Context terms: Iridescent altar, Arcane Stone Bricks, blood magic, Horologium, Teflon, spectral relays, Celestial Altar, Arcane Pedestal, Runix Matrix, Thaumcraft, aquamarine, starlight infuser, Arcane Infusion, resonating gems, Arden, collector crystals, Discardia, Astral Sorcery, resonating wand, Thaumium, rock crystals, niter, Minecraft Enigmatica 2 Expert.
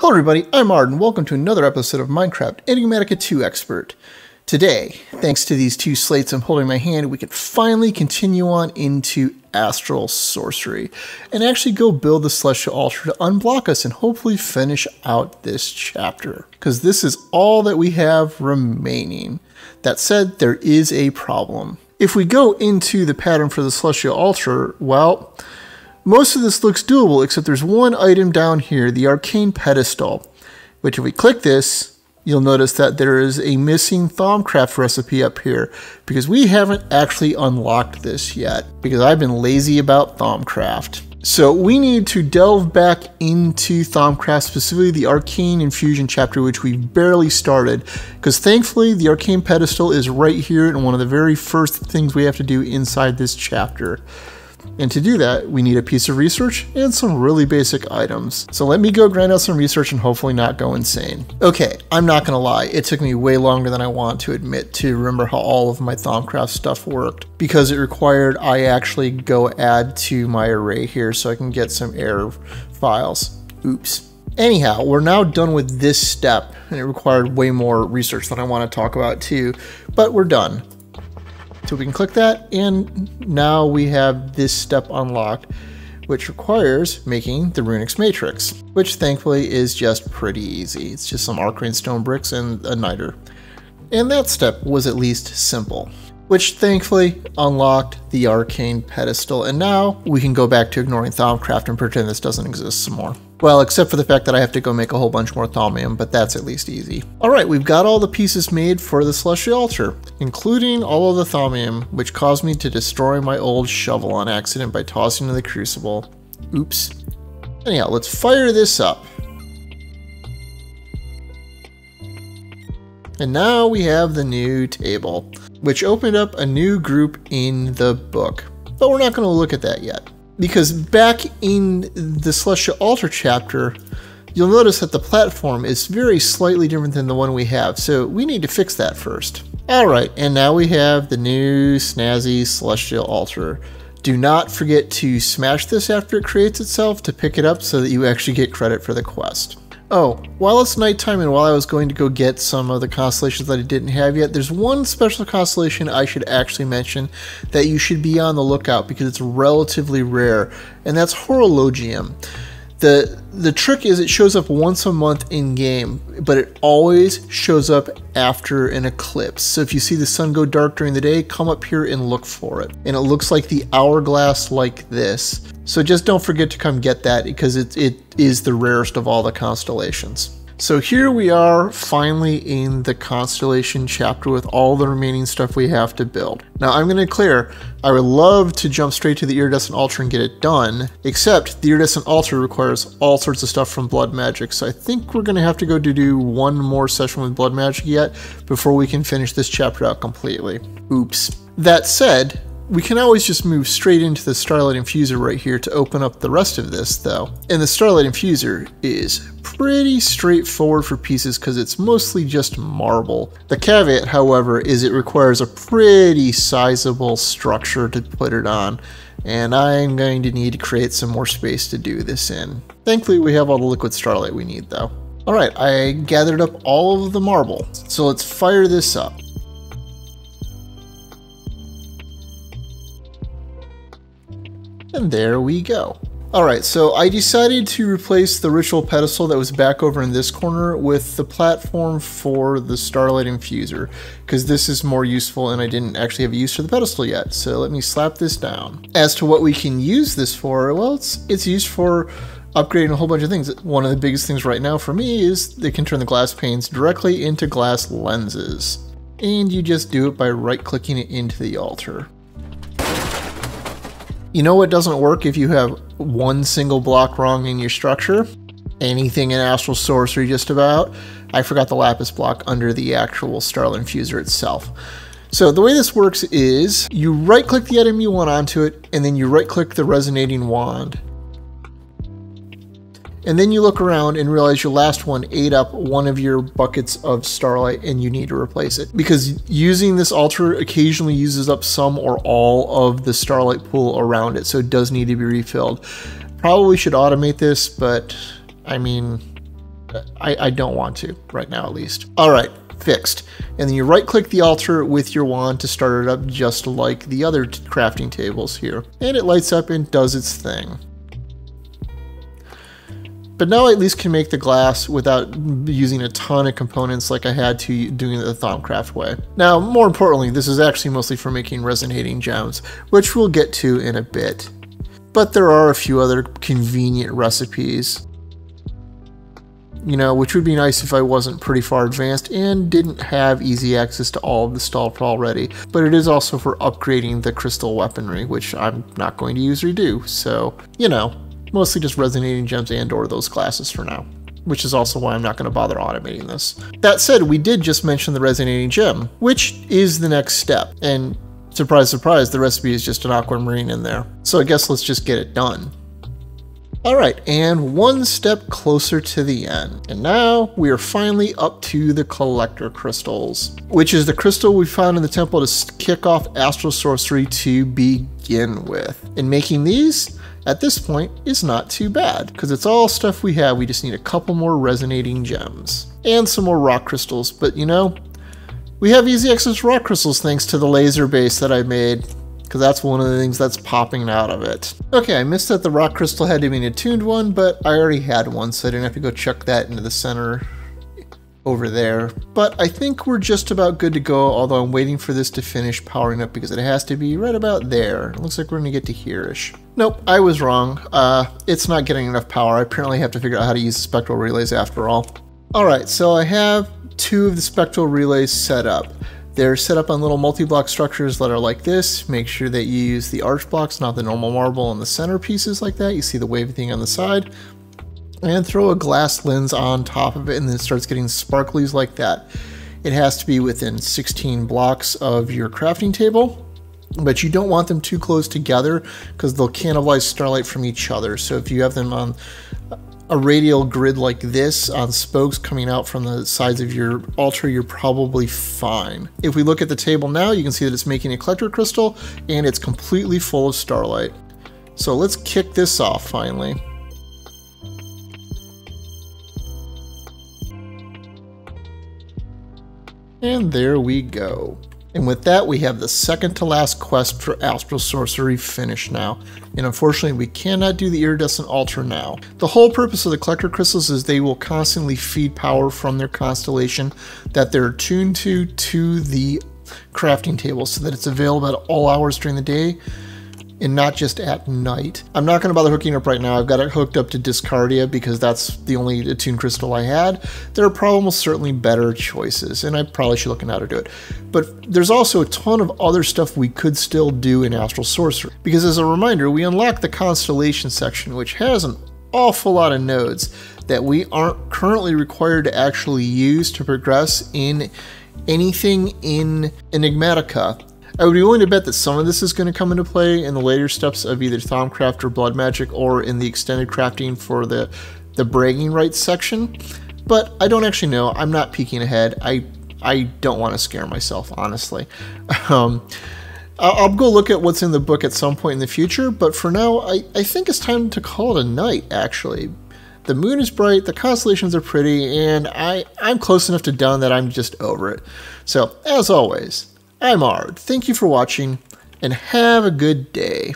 Hello everybody, I'm Arden. Welcome to another episode of Minecraft Enigmatica 2 Expert. Today, thanks to these two slates I'm holding in my hand, we can finally continue on into Astral Sorcery and actually go build the Celestial Altar to unblock us and hopefully finish out this chapter, because this is all that we have remaining. That said, there is a problem. If we go into the pattern for the Celestial Altar, well, most of this looks doable, except there's one item down here, the Arcane Pedestal, which if we click this, you'll notice that there is a missing Thaumcraft recipe up here, because we haven't actually unlocked this yet, because I've been lazy about Thaumcraft. So we need to delve back into Thaumcraft, specifically the Arcane Infusion chapter, which we barely started, because thankfully the Arcane Pedestal is right here and one of the very first things we have to do inside this chapter. And to do that, we need a piece of research and some really basic items. So let me go grind out some research and hopefully not go insane. Okay, I'm not gonna lie, it took me way longer than I want to admit to remember how all of my Thaumcraft stuff worked, because it required I actually go add to my array here so I can get some error files. Oops. Anyhow, we're now done with this step, and it required way more research than I want to talk about too, but we're done. So we can click that, and now we have this step unlocked, which requires making the Runix Matrix, which thankfully is just pretty easy. It's just some Arcane Stone Bricks and a niter. And that step was at least simple, which thankfully unlocked the Arcane Pedestal. And now we can go back to ignoring Thaumcraft and pretend this doesn't exist some more. Well, except for the fact that I have to go make a whole bunch more Thaumium, but that's at least easy. All right, we've got all the pieces made for the Celestial Altar, including all of the Thaumium, which caused me to destroy my old shovel on accident by tossing it in the crucible. Oops. Anyhow, let's fire this up. And now we have the new table, which opened up a new group in the book. But we're not going to look at that yet, because back in the Celestial Altar chapter, you'll notice that the platform is very slightly different than the one we have, so we need to fix that first. All right, and now we have the new snazzy Celestial Altar. Do not forget to smash this after it creates itself to pick it up so that you actually get credit for the quest. Oh, while it's nighttime and while I was going to go get some of the constellations that I didn't have yet, there's one special constellation I should actually mention that you should be on the lookout because it's relatively rare, and that's Horologium. The trick is it shows up once a month in game, but it always shows up after an eclipse. So if you see the sun go dark during the day, come up here and look for it. And it looks like the hourglass like this. So just don't forget to come get that, because it is the rarest of all the constellations. So here we are finally in the constellation chapter with all the remaining stuff we have to build. Now I'm going to declare, I would love to jump straight to the Iridescent altar and get it done, except the Iridescent altar requires all sorts of stuff from blood magic. So I think we're going to have to go to do one more session with blood magic yet before we can finish this chapter out completely. Oops. That said, we can always just move straight into the starlight infuser right here to open up the rest of this though. And the starlight infuser is pretty straightforward for pieces because it's mostly just marble. The caveat, however, is it requires a pretty sizable structure to put it on, and I'm going to need to create some more space to do this in. Thankfully, we have all the liquid starlight we need though. All right, I gathered up all of the marble, so let's fire this up. And there we go. All right, so I decided to replace the ritual pedestal that was back over in this corner with the platform for the starlight infuser, because this is more useful and I didn't actually have a use for the pedestal yet. So let me slap this down. As to what we can use this for, well, it's used for upgrading a whole bunch of things. One of the biggest things right now for me is they can turn the glass panes directly into glass lenses. And you just do it by right-clicking it into the altar. You know what doesn't work if you have one single block wrong in your structure? Anything in Astral Sorcery just about. I forgot the lapis block under the actual starlight infuser itself. So the way this works is you right click the item you want onto it, and then you right click the resonating wand. And then you look around and realize your last one ate up one of your buckets of starlight and you need to replace it, because using this altar occasionally uses up some or all of the starlight pool around it, so it does need to be refilled. Probably should automate this, but I mean, I don't want to right now, at least. All right, fixed. And then you right click the altar with your wand to start it up, just like the other crafting tables here. And it lights up and does its thing. But now I at least can make the glass without using a ton of components like I had to doing it the Thaumcraft way. Now, more importantly, this is actually mostly for making resonating gems, which we'll get to in a bit. But there are a few other convenient recipes, you know, which would be nice if I wasn't pretty far advanced and didn't have easy access to all of the stuff already. But it is also for upgrading the crystal weaponry, which I'm not going to use or do, so, you know. Mostly just resonating gems and or those classes for now, which is also why I'm not going to bother automating this. That said, we did just mention the resonating gem, which is the next step. And surprise, surprise, the recipe is just an aquamarine in there. So I guess let's just get it done. All right, and one step closer to the end. And now we are finally up to the collector crystals, which is the crystal we found in the temple to kick off Astral Sorcery to begin with. And making these, at this point, is not too bad, because it's all stuff we have. We just need a couple more resonating gems and some more rock crystals. But you know, we have easy access to rock crystals thanks to the laser base that I made, because that's one of the things that's popping out of it. Okay, I missed that the rock crystal had to be an attuned one, but I already had one, so I didn't have to go chuck that into the center over there. But I think we're just about good to go, although I'm waiting for this to finish powering up because it has to be right about there. It looks like we're gonna get to here-ish. Nope, I was wrong. It's not getting enough power. I apparently have to figure out how to use the spectral relays after all. All right, so I have two of the spectral relays set up. They're set up on little multi-block structures that are like this. Make sure that you use the arch blocks, not the normal marble and the center pieces like that. You see the wavy thing on the side. And throw a glass lens on top of it, and then it starts getting sparklies like that. It has to be within 16 blocks of your crafting table, but you don't want them too close together because they'll cannibalize starlight from each other. So if you have them on a radial grid like this, on spokes coming out from the sides of your altar, you're probably fine. If we look at the table now, you can see that it's making a collector crystal, and it's completely full of starlight. So let's kick this off finally. And there we go. And with that, we have the second to last quest for Astral Sorcery finished now. And unfortunately, we cannot do the Iridescent Altar now. The whole purpose of the collector crystals is they will constantly feed power from their constellation that they're attuned to the crafting table, so that it's available at all hours during the day and not just at night. I'm not gonna bother hooking up right now. I've got it hooked up to Discardia because that's the only attuned crystal I had. There are probably almost certainly better choices, and I probably should look into how to do it. But there's also a ton of other stuff we could still do in Astral Sorcery, because as a reminder, we unlock the constellation section, which has an awful lot of nodes that we aren't currently required to actually use to progress in anything in Enigmatica. I would be willing to bet that some of this is going to come into play in the later steps of either Thaumcraft or Blood Magic, or in the extended crafting for the bragging rights section, but I don't actually know. I'm not peeking ahead. I don't want to scare myself, honestly. I'll go look at what's in the book at some point in the future, but for now, I think it's time to call it a night, actually. The moon is bright, the constellations are pretty, and I'm close enough to done that I'm just over it. So, as always, I'm Ard. Thank you for watching, and have a good day.